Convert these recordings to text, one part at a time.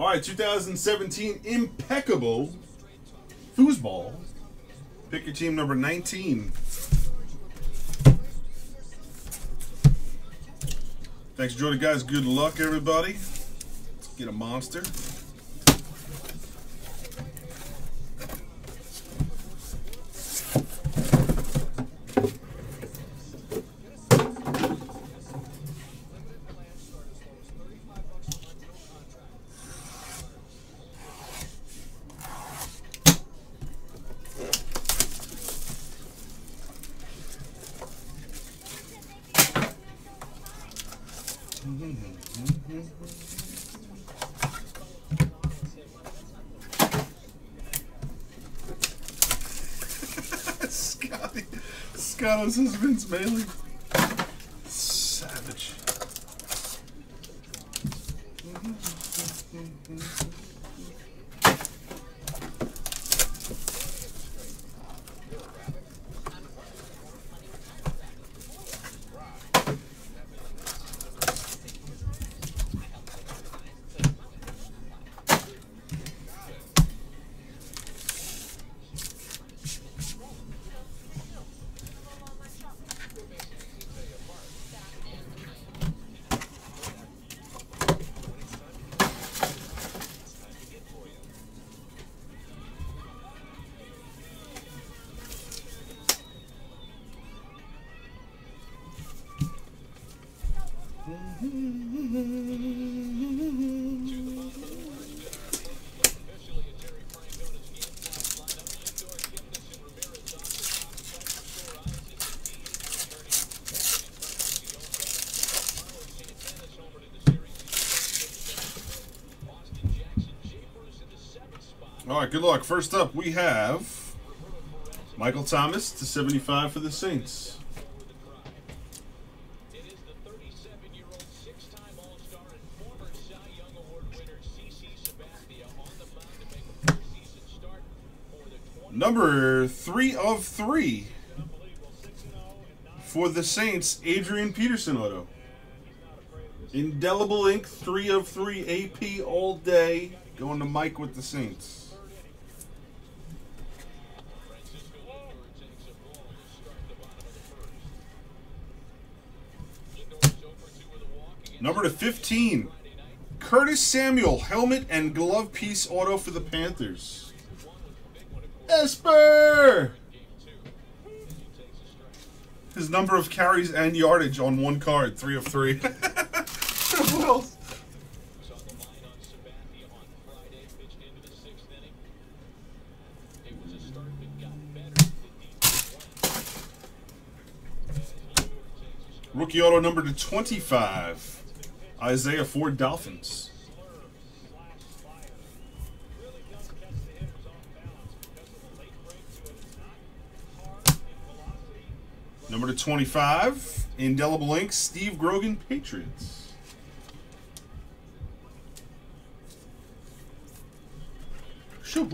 All right, 2017 Impeccable Foosball. Pick your team number 19. Thanks for joining, guys. Good luck, everybody. Let's get a monster. Scott, this is Vince Bailey. Savage. All right, good luck. First up, we have Michael Thomas /75 for the Saints. It is the 37-year-old six-time All-Star and former Cy Young Award winner CC Sabathia on the mound to make a preseason start for the number 3 of 3 for the Saints, Adrian Peterson auto. Indelible ink, 3 of 3 AP all day, going to Mike with the Saints. Number to 15, Curtis Samuel, helmet and glove piece auto for the Panthers. Esper! His number of carries and yardage on one card, 3 of 3. Who else? Rookie auto number to 25, Isaiah Ford, Dolphins. Number to 25, indelible ink, Steve Grogan, Patriots. Sweet.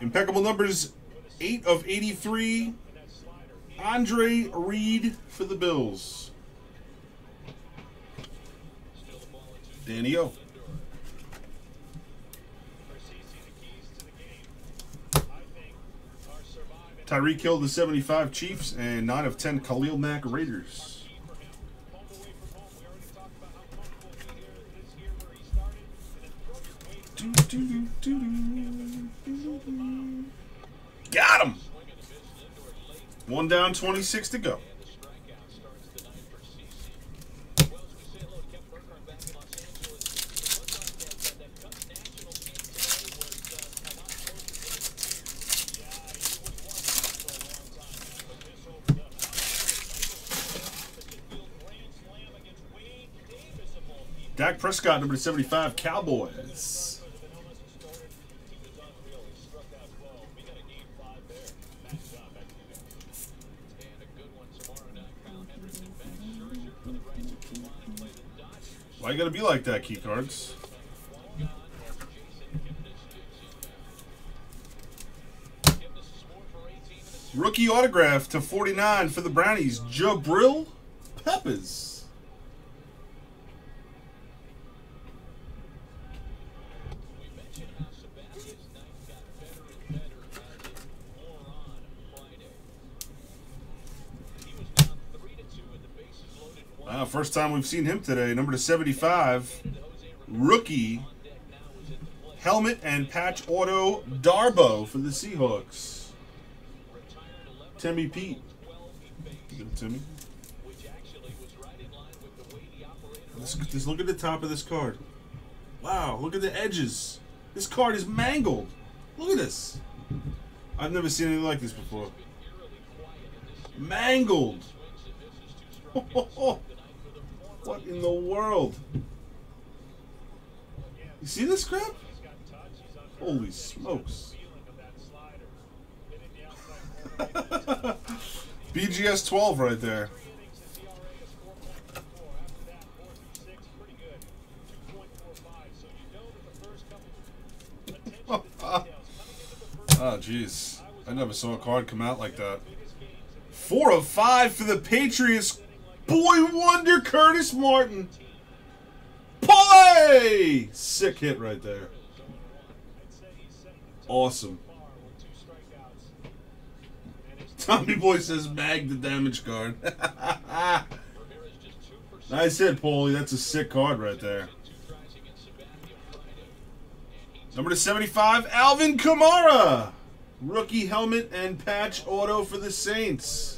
Impeccable numbers, 8 of 83, Andre Reed for the Bills. Danny O. Tyreek Hill /75, Chiefs, and 9 of 10, Khalil Mack, Raiders. Got him! One down, 26 to go. Dak Prescott, number 75, Cowboys. Why you gotta be like that, key cards? Rookie autograph /49 for the Brownies, Jabril Peppers. Wow, first time we've seen him today. Number /75, rookie helmet and patch auto, Darbo for the Seahawks. Timmy Pete. Timmy. Just look at the top of this card. Wow, look at the edges. This card is mangled. Look at this. I've never seen anything like this before. Mangled. What in the world? You see this crap? Holy smokes. BGS 12 right there. Oh, jeez. I never saw a card come out like that. 4/5 for the Patriots. Boy wonder Curtis Martin. Play! Sick hit right there. Awesome. Tommy Boy says mag the damage card. Nice hit, Paulie. That's a sick card right there. Number /75, Alvin Kamara. Rookie helmet and patch auto for the Saints.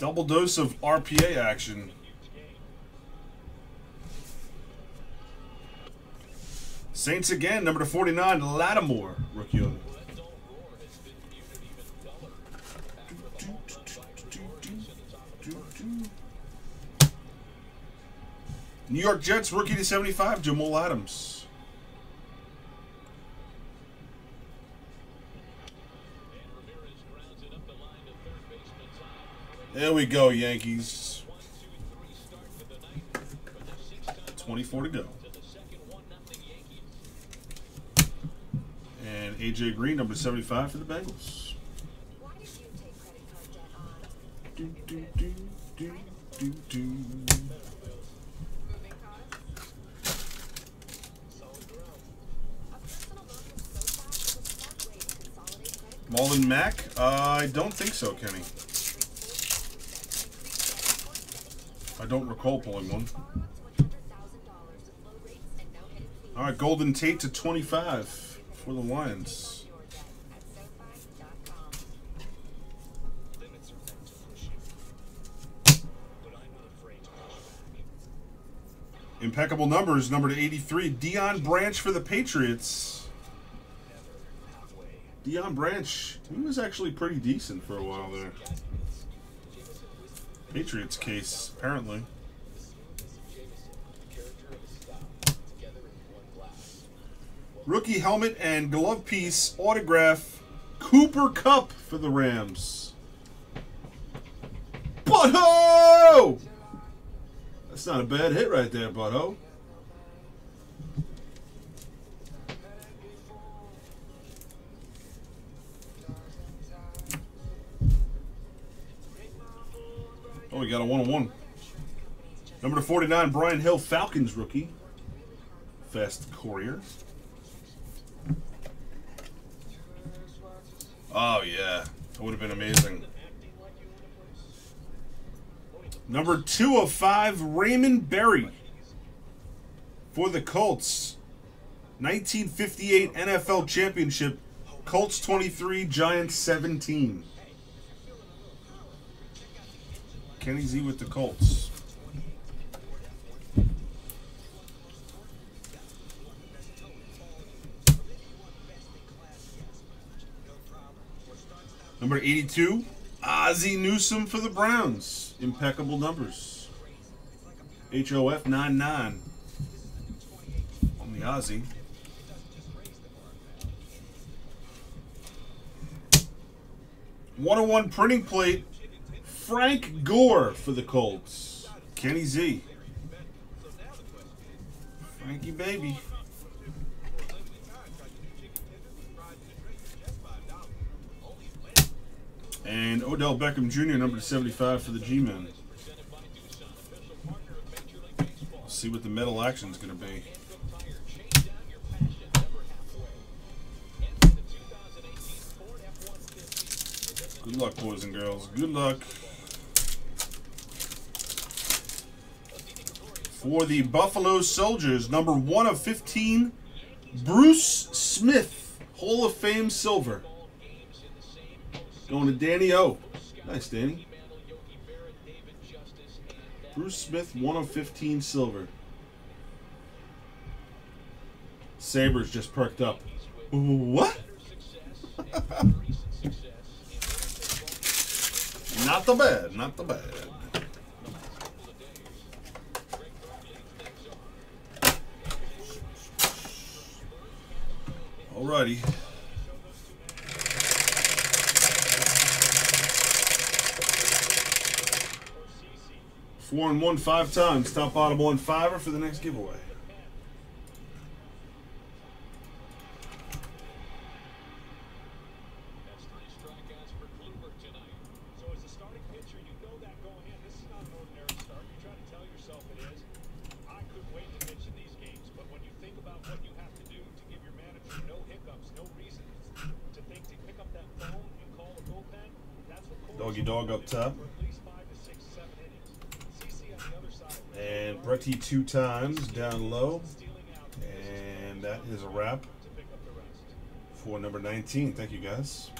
Double dose of RPA action. Saints again, number /49, Lattimore, rookie auto. New York Jets, rookie /75, Jamal Adams. There we go, Yankees. 24 to go. And AJ Green, number /75 for the Bengals. Marlon Mack? I don't think so, Kenny. I don't recall pulling one. All right, Golden Tate /25 for the Lions. Impeccable numbers, number /83, Deion Branch for the Patriots. Deion Branch, he was actually pretty decent for a while there. Patriots case, apparently. Rookie helmet and glove piece autograph, Cooper Cup for the Rams. Butho! That's not a bad hit right there, Butho. Oh, we got a one-on-one. Number /49, Brian Hill, Falcons rookie. Fast courier. Oh, yeah. That would have been amazing. Number 2/5, Raymond Berry for the Colts. 1958 NFL Championship. Colts 23, Giants 17. Kenny Z with the Colts. Number /82, Ozzie Newsome for the Browns. Impeccable numbers. HOF 99 on the Ozzie. /101 printing plate, Frank Gore for the Colts. Kenny Z. Frankie baby. And Odell Beckham Jr., number 75 for the G-Men. Let's see what the medal action is going to be. Good luck, boys and girls. Good luck. For the Buffalo Soldiers, number 1 of 15, Bruce Smith, Hall of Fame Silver. Going to Danny O. Nice, Danny. Bruce Smith, 1 of 15 silver. Sabres just perked up. What? Not the bad, not the bad. Alrighty. Four and one, 5 times. Top bottom one, fiver for the next giveaway. Doggy dog up top. And Bretty 2 times down low. And that is a wrap for number 19. Thank you, guys.